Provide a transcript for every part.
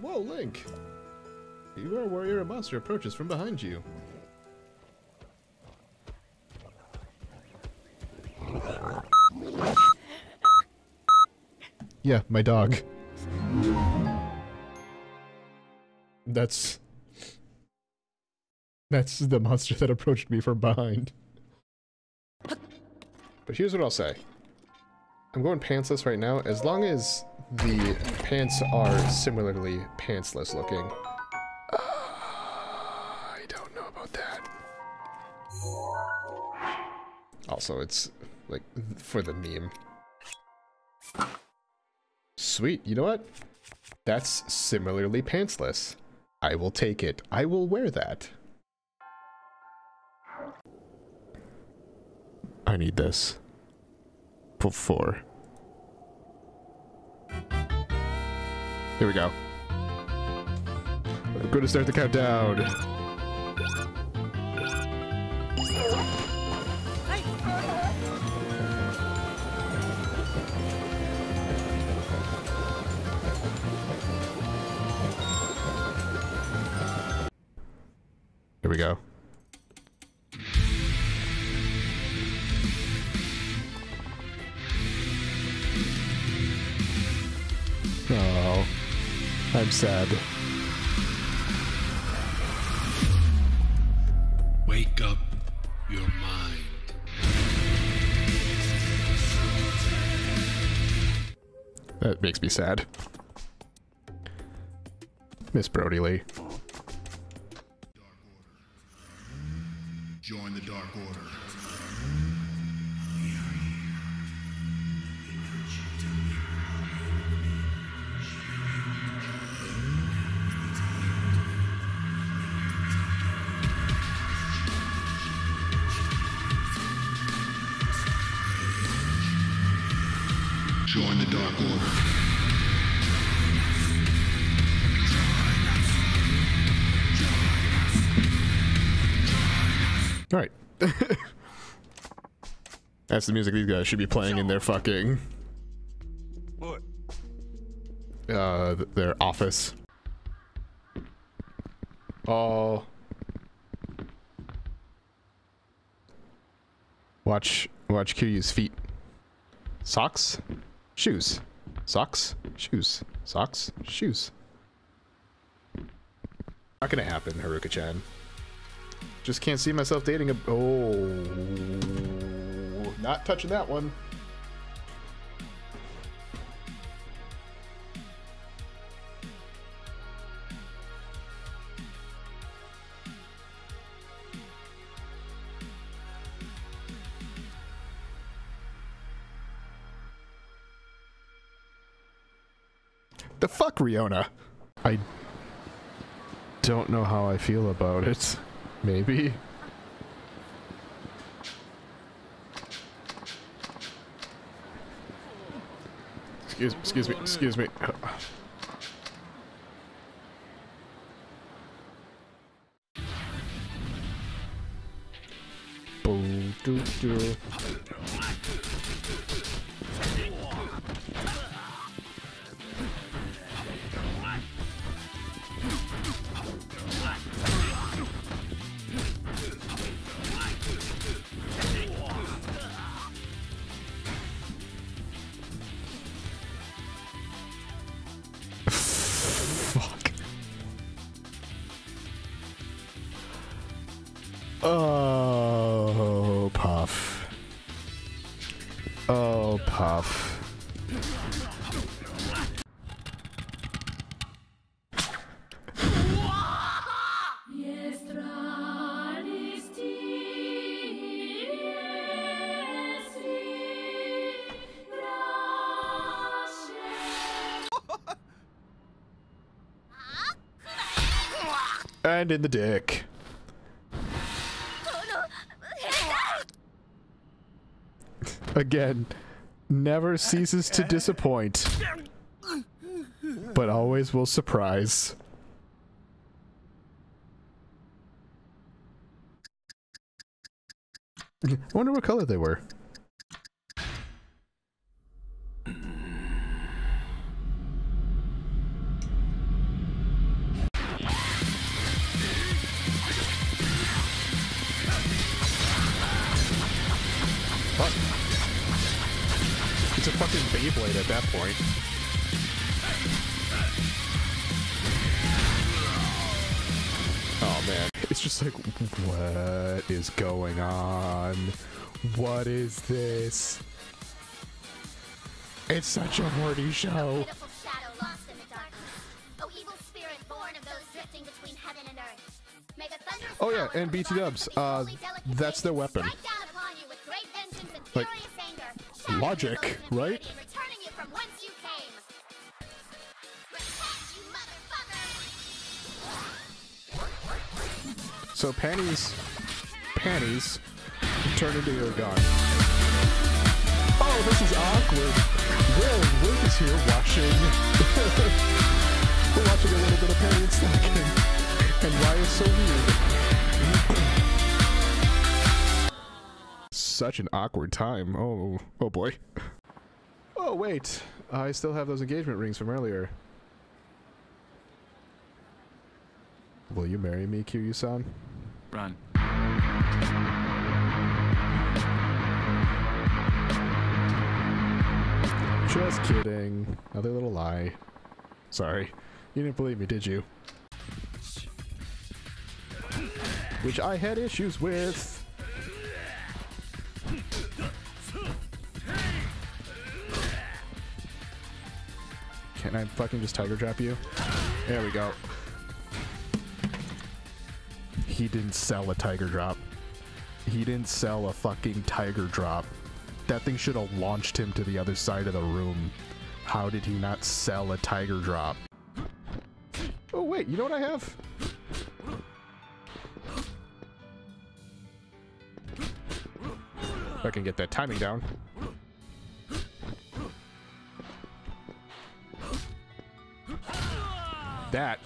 Whoa, Link! You are aware a monster approaches from behind you. Yeah, my dog. That's the monster that approached me from behind. But here's what I'll say. I'm going pantsless right now, as long as the pants are similarly pantsless looking. I don't know about that. Also, it's like for the meme. Sweet, you know what? That's similarly pantsless. I will take it. I will wear that. I need this. Before. Here we go. I'm going to start the countdown. Here we go. Oh, I'm sad. Wake up your mind. That makes me sad. Miss Brody Lee. Join the Dark Order. We are here. We urge you to mirror. Join the Dark Order. All right. That's the music these guys should be playing in their fucking... their office. Oh. Watch Kyu's feet. Socks. Shoes. Socks. Shoes. Socks. Shoes. Not gonna happen, Haruka-chan. Just can't see myself dating a... Oh... Not touching that one. The fuck, Riona? I... don't know how I feel about it. Maybe. Excuse me. Boom, doo, doo. Oh, Puff. Oh, Puff. And in the dick. Again, never ceases to disappoint, but always will surprise. I wonder what color they were. in Beyblade at that point. Oh man, it's just like, what is going on? What is this? It's such a horny show. Oh yeah, and BT Dubs, that's their weapon. Like, logic, right? So panties turn into a gun. Oh, this is awkward. Will, Luke is here watching. We're watching a little bit of Penny and Stacking. And why is so weird? Such an awkward time. Oh boy. Oh wait, I still have those engagement rings from earlier. Will you marry me, Kyu-san? Run. Just kidding. Another little lie. Sorry. You didn't believe me, did you? Which I had issues with. Can I fucking just tiger trap you? There we go. He didn't sell a tiger drop. He didn't sell a fucking tiger drop. That thing should have launched him to the other side of the room. How did he not sell a tiger drop? Oh wait, you know what I have? If I can get that timing down. That.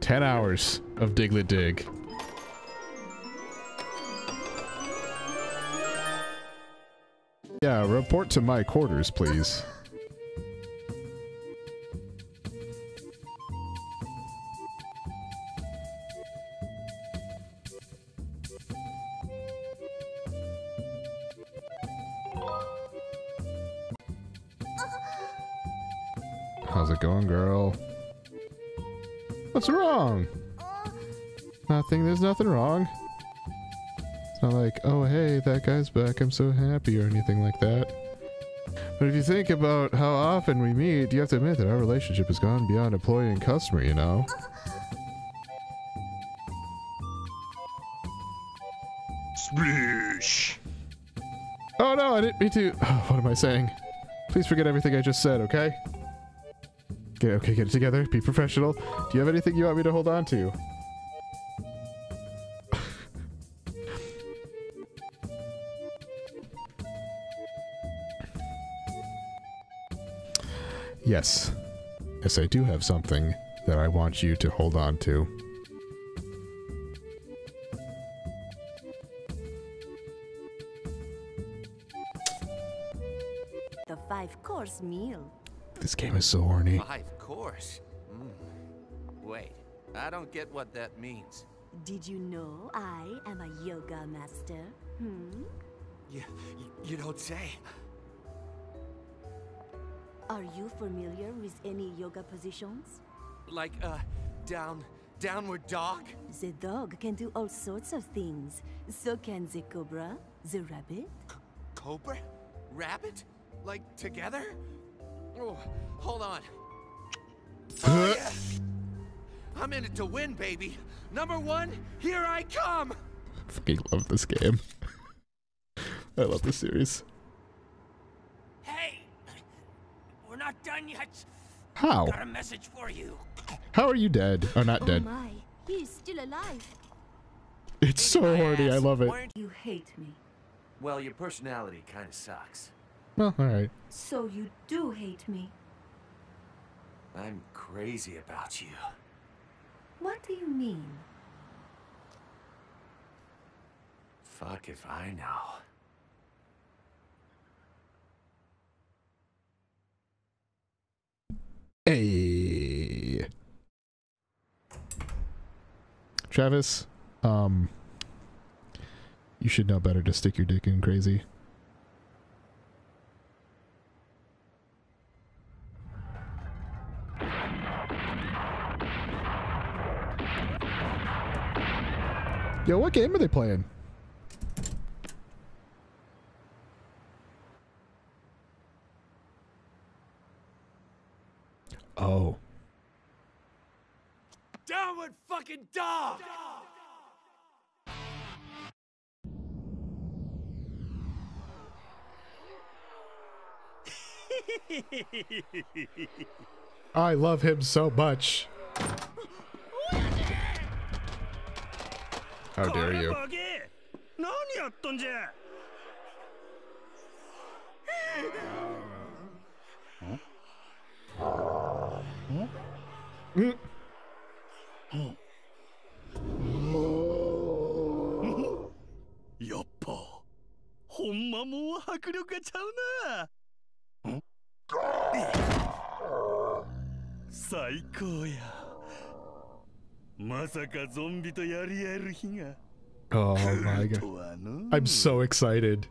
Ten hours of Diglett Dig. Yeah, report to my quarters, please. How's it going, girl? What's wrong? Nothing, there's nothing wrong. It's not like, oh hey, that guy's back, I'm so happy, or anything like that. But if you think about how often we meet, you have to admit that our relationship has gone beyond employee and customer, you know? Splish! Oh no, I didn't mean to. Oh, what am I saying? Please forget everything I just said, okay? Okay, get it together. Be professional. Do you have anything you want me to hold on to? Yes. Yes, I do have something that I want you to hold on to. The five-course meal. This game is so horny. 5 course. Wait, I don't get what that means. Did you know I am a yoga master? You don't say. Are you familiar with any yoga positions? Like downward dog? The dog can do all sorts of things. So can the cobra, the rabbit. Cobra? Rabbit? Like together? Oh, hold on. Oh, yeah. I'm in it to win, baby. Number 1, here I come. I fucking love this game. I love this series. Hey, we're not done yet. How? Got a message for you. How are you dead? Oh, not dead. Oh my. He's still alive. It's so horny. I love it. You hate me. Well, your personality kind of sucks. Well, alright. So you do hate me. I'm crazy about you. What do you mean? Fuck if I know. Hey. Travis, you should know better to stick your dick in crazy. Yo, what game are they playing? Oh. Downward fucking dog! I love him so much. How dare you? Oh my god. I'm so excited.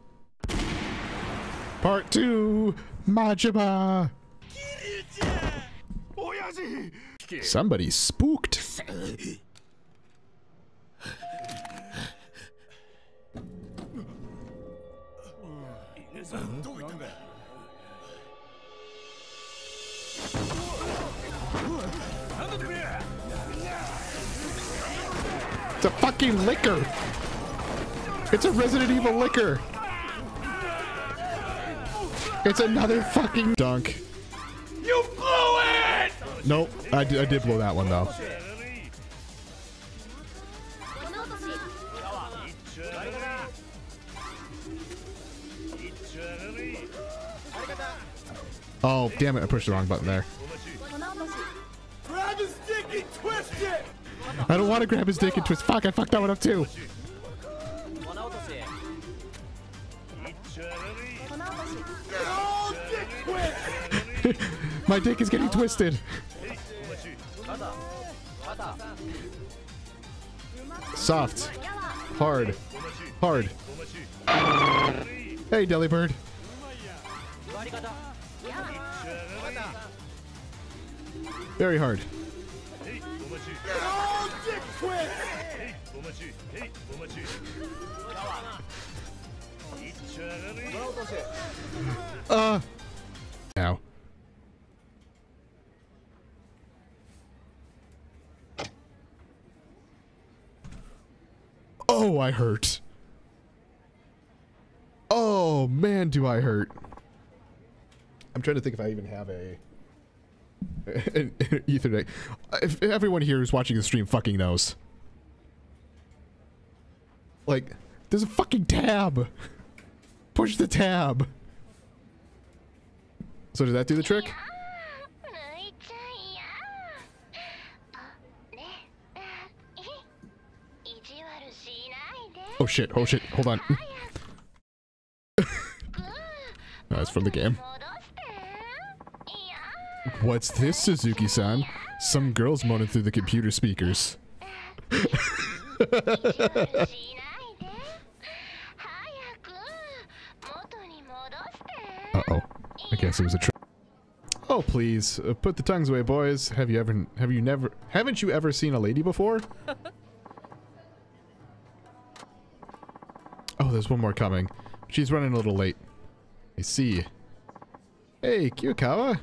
Part 2! Majima! Somebody spooked! It's a fucking liquor! It's a Resident Evil liquor! It's another fucking dunk. You blew it! Nope, I did blow that one though. Oh, damn it, I pushed the wrong button there. Grab his dick and twist it! I don't want to grab his dick and twist. Fuck, I fucked that one up too. My dick is getting twisted. Soft. Hard. Hard. Hey, Delibird. Very hard. Now. Oh, I hurt. Oh, man, do I hurt. I'm trying to think if I even have a... Ethernet. If everyone here who's watching the stream fucking knows. Like, there's a fucking tab. Push the tab. So did that do the trick? Oh shit, oh shit, hold on. That's from the game. What's this, Suzuki-san? Some girl's moaning through the computer speakers. Uh-oh. I guess it was a trick. Oh, please. Put the tongues away, boys. Haven't you ever seen a lady before? Oh, there's one more coming. She's running a little late. I see. Hey, Kyokawa.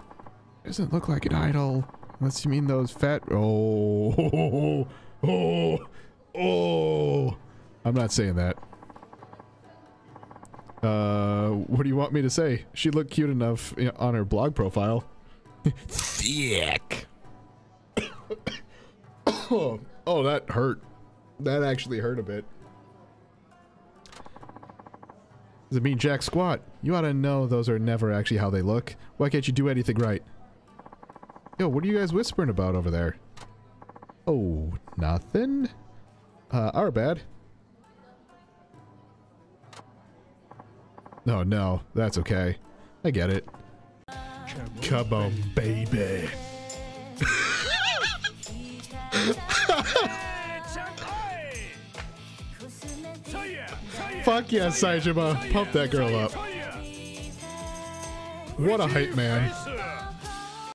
Doesn't look like an idol, unless you mean those fat. Oh. I'm not saying that. What do you want me to say? She looked cute enough on her blog profile. Thick. Oh, that hurt. That actually hurt a bit. The mean jack squat. You ought to know those are never actually how they look. Why can't you do anything right? Yo, what are you guys whispering about over there? Oh, nothing. Our bad. Oh, no, that's okay. I get it. Come on, baby. Fuck yeah, Saijima. Pump that girl up. What a hype man.